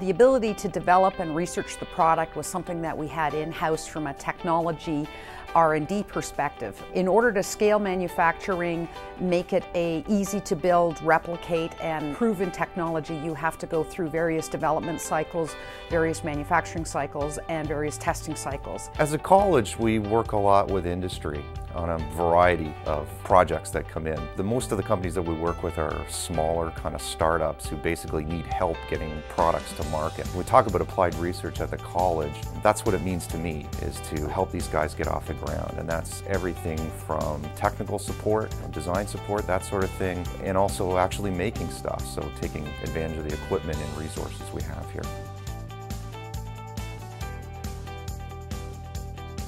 The ability to develop and research the product was something that we had in-house from a technology R&D perspective. In order to scale manufacturing, make it a easy to build, replicate, and proven technology, you have to go through various development cycles, various manufacturing cycles, and various testing cycles. As a college, we work a lot with industry on a variety of projects that come in. Most of the companies that we work with are smaller kind of startups who basically need help getting products to market. When we talk about applied research at the college, that's what it means to me, is to help these guys get off the ground. And that's everything from technical support, design support, that sort of thing, and also actually making stuff. So taking advantage of the equipment and resources we have here.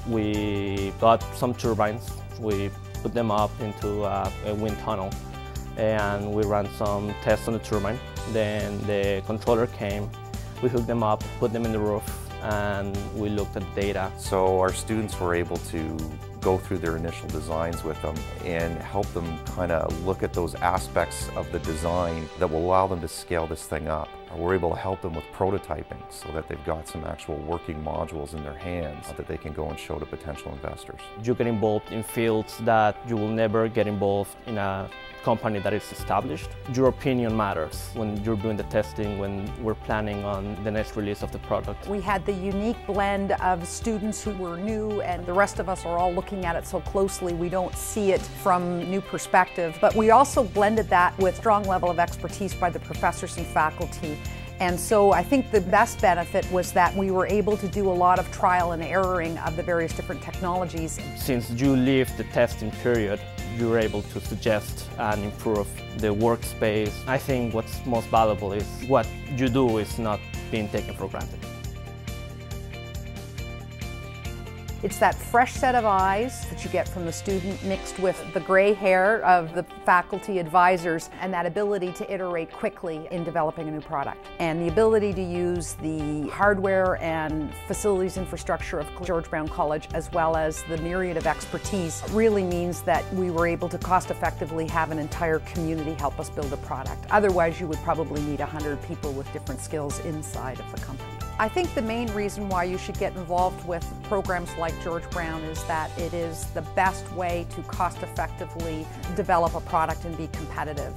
We got some turbines, we put them up into a wind tunnel, and we ran some tests on the turbine. Then the controller came, we hooked them up, put them in the roof, and we looked at data. So our students were able to go through their initial designs with them and help them kind of look at those aspects of the design that will allow them to scale this thing up. We're able to help them with prototyping so that they've got some actual working modules in their hands that they can go and show to potential investors. You get involved in fields that you will never get involved in a company that is established. Your opinion matters when you're doing the testing, when we're planning on the next release of the product. We had the unique blend of students who were new, and the rest of us are all looking at it so closely we don't see it from new perspective. But we also blended that with strong level of expertise by the professors and faculty. And so I think the best benefit was that we were able to do a lot of trial and erroring of the various different technologies. Since you leave the testing period, you're able to suggest and improve the workspace. I think what's most valuable is what you do is not being taken for granted. It's that fresh set of eyes that you get from the student mixed with the gray hair of the faculty advisors, and that ability to iterate quickly in developing a new product. And the ability to use the hardware and facilities infrastructure of George Brown College, as well as the myriad of expertise, really means that we were able to cost effectively have an entire community help us build a product. Otherwise, you would probably need 100 people with different skills inside of the company. I think the main reason why you should get involved with programs like George Brown is that it is the best way to cost effectively develop a product and be competitive.